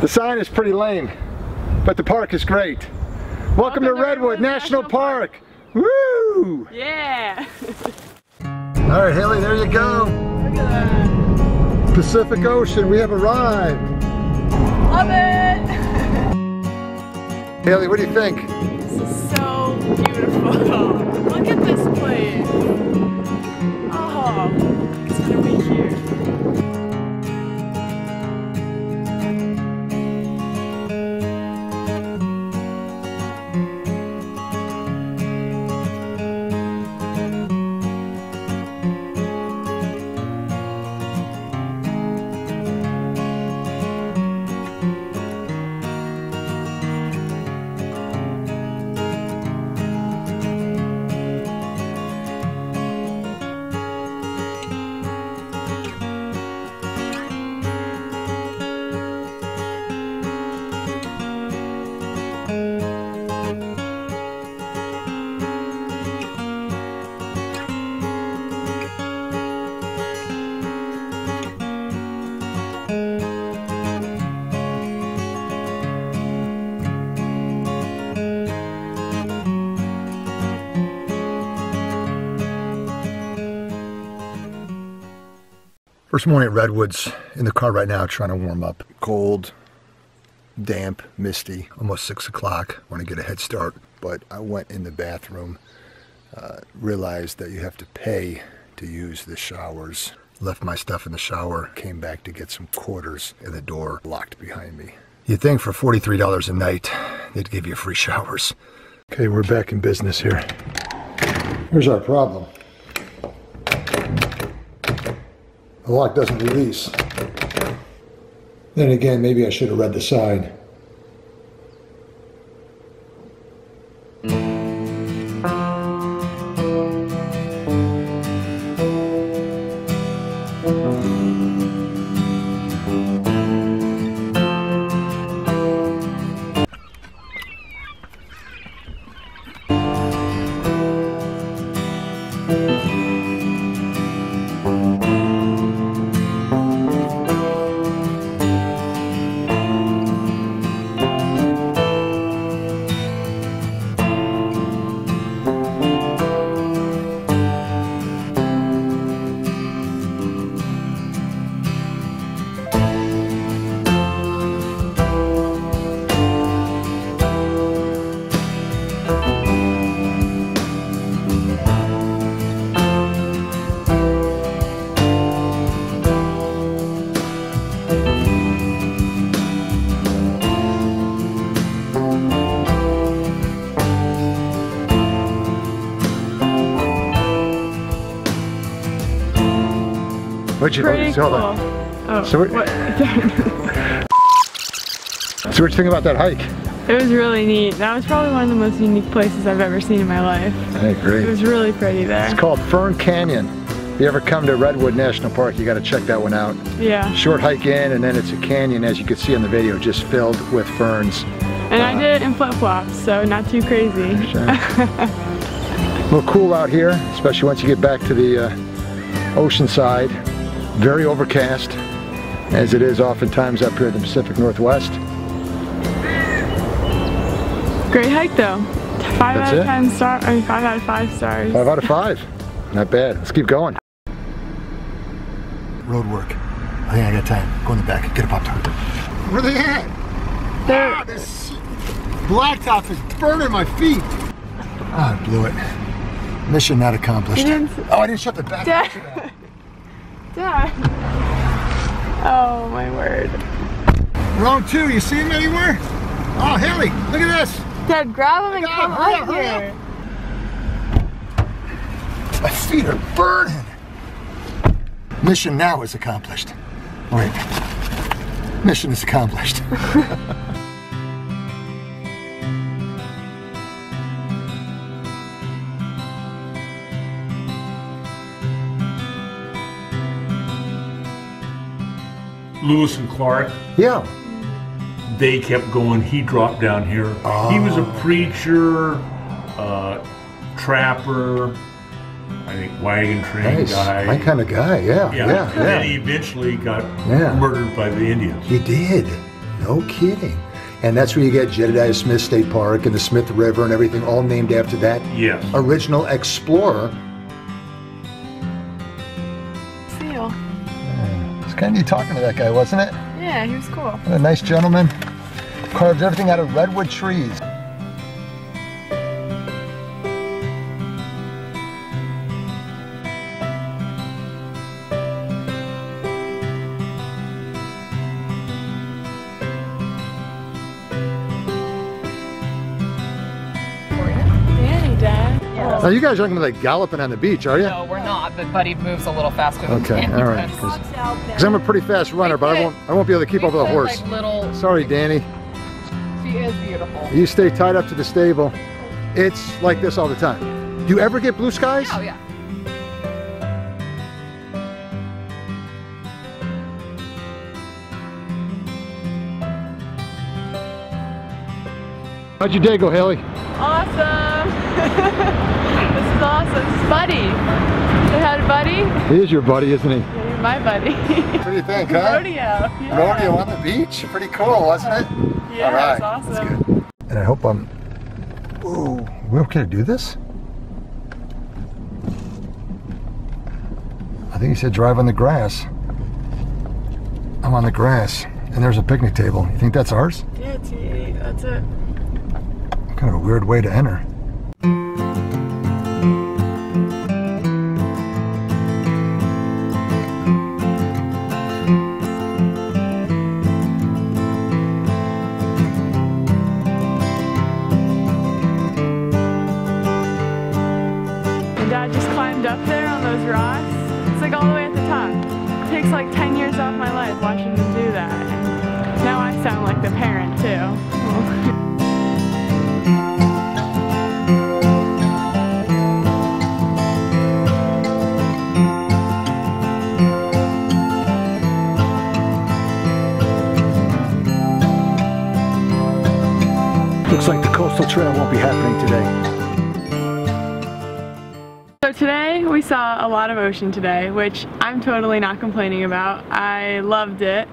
The sign is pretty lame, but the park is great. Welcome to Redwood National Park. Woo! Yeah! All right, Haley, there you go. Look at that. Pacific Ocean, we have arrived. Love it! Haley, what do you think? This is so beautiful. Look at this place. Oh, it's gonna be here. First morning at Redwoods, in the car right now trying to warm up. Cold, damp, misty, almost 6 o'clock. Want to get a head start, but I went in the bathroom, realized that you have to pay to use the showers. Left my stuff in the shower, came back to get some quarters, and the door locked behind me. You'd think for $43 a night, they'd give you free showers. Okay, we're back in business here. Here's our problem. The lock doesn't release. Then again, maybe I should have read the sign. Pretty cool. Oh, so what? So what did you think about that hike? It was really neat. That was probably one of the most unique places I've ever seen in my life. I agree. It was really pretty there. It's called Fern Canyon. If you ever come to Redwood National Park, you got to check that one out. Yeah. Short hike in, and then it's a canyon, as you can see on the video, just filled with ferns. And I did it in flip-flops, so not too crazy. Sure. A little cool out here, especially once you get back to the ocean side. Very overcast, as it is oftentimes up here in the Pacific Northwest. Great hike though. 5 out of 5 stars. 5 out of 5. Not bad. Let's keep going. Road work. I think I got time. Go in the back. Get a pop top. Where they at? There. Ah, this blacktop is burning my feet. Ah, I blew it. Mission not accomplished. Oh, I didn't shut the back. Yeah. Yeah. Oh my word. Round 2, you see him anywhere? Oh Haley, look at this! Dad, grab him and come up here. My feet are burning. Mission now is accomplished. Wait. Mission is accomplished. Lewis and Clark. Yeah. They kept going. He dropped down here. Oh. He was a preacher, trapper, I think wagon train guy. Nice. My kind of guy, yeah. And then he eventually got murdered by the Indians. He did. No No kidding. And that's where you get Jedediah Smith State Park and the Smith River and everything, all named after that original explorer. Seal. Yeah. It was kind of neat talking to that guy, wasn't it? Yeah, he was cool. What a nice gentleman. Carved everything out of redwood trees. Now you guys aren't gonna be like galloping on the beach, are you? No, we're not, but Buddy moves a little faster than we can. Okay, all right. Because I'm a pretty fast runner, but I won't be able to keep up with a horse. Like little... Sorry, Danny. She is beautiful. You stay tied up to the stable. It's like this all the time. Do you ever get blue skies? Oh, yeah. How'd your day go, Haley? Awesome. This is awesome. This is Buddy. Say hi to Buddy. He is your buddy, isn't he? Yeah, he's my buddy. What do you think, huh? Rodeo. Yeah. Rodeo on the beach. Pretty cool, wasn't it? Yeah, all right. It was awesome. That's good. And I hope I'm... Ooh, we're okay to do this? I think he said drive on the grass. I'm on the grass. And there's a picnic table. You think that's ours? Yeah, it's me. That's it. Kind of a weird way to enter. And Dad just climbed up there on those rocks. It's like all the way at the top. It takes like 10 years off my life watching them do that. And now I sound like the parent too. Looks like the coastal trail won't be happening today. So today we saw a lot of ocean today, which I'm totally not complaining about. I loved it.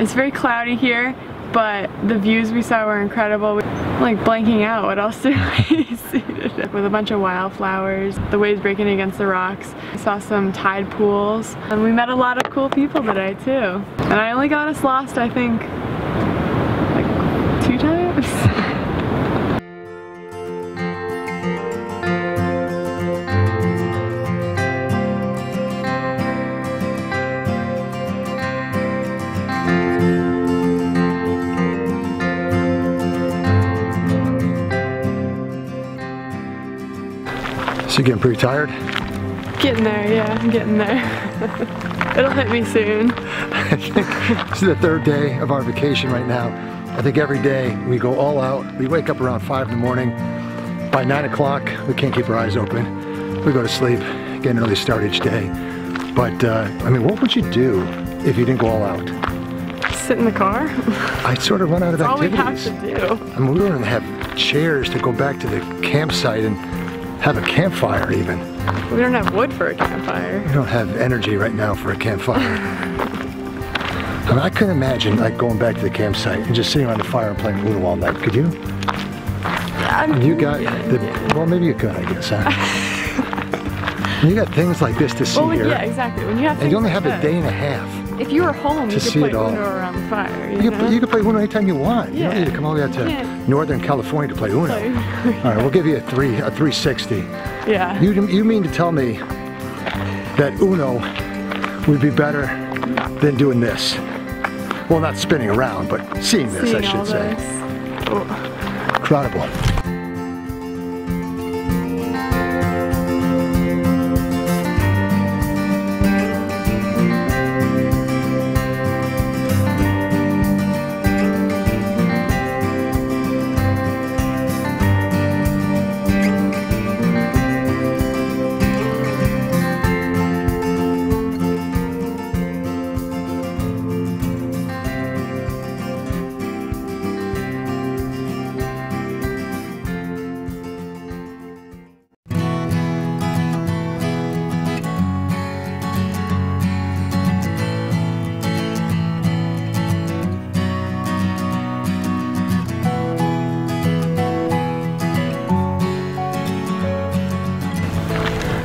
It's very cloudy here, but the views we saw were incredible. I'm like blanking out. What else did we see today? With a bunch of wildflowers, the waves breaking against the rocks. We saw some tide pools, and we met a lot of cool people today too. And I only got us lost, I think, like 2 times. So you're getting pretty tired? Getting there, yeah, I'm getting there. It'll hit me soon. I think this is the 3rd day of our vacation right now. I think every day we go all out. We wake up around 5 in the morning. By 9 o'clock, we can't keep our eyes open. We go to sleep, get an early start each day. But, I mean, what would you do if you didn't go all out? Sit in the car. I sort of run out of activities. That's all we have to do. I mean, we were going to have chairs to go back to the campsite and have a campfire even. We don't have wood for a campfire. We don't have energy right now for a campfire. I mean, I couldn't imagine like going back to the campsite and just sitting around the fire and playing Uno all night. Could you? You got the, well, maybe you could, I guess. Huh? You got things like this to see here. Yeah, exactly. When you have, and you only like have a day and a half. If you were home, you could play Uno around the fire. You could play Uno anytime you want. Yeah. You don't need to come all the way out to Northern California to play Uno. All right, we'll give you a 360. Yeah. You mean to tell me that Uno would be better than doing this? Well, not spinning around, but seeing this, I should say. Oh. Incredible.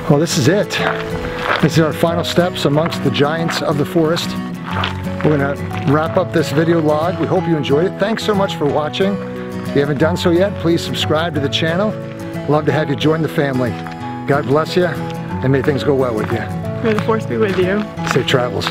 Well, this is it. This is our final steps amongst the giants of the forest. We're going to wrap up this video log. We hope you enjoyed it. Thanks so much for watching. If you haven't done so yet, please subscribe to the channel. Love to have you join the family. God bless you, and may things go well with you. May the force be with you. Safe travels.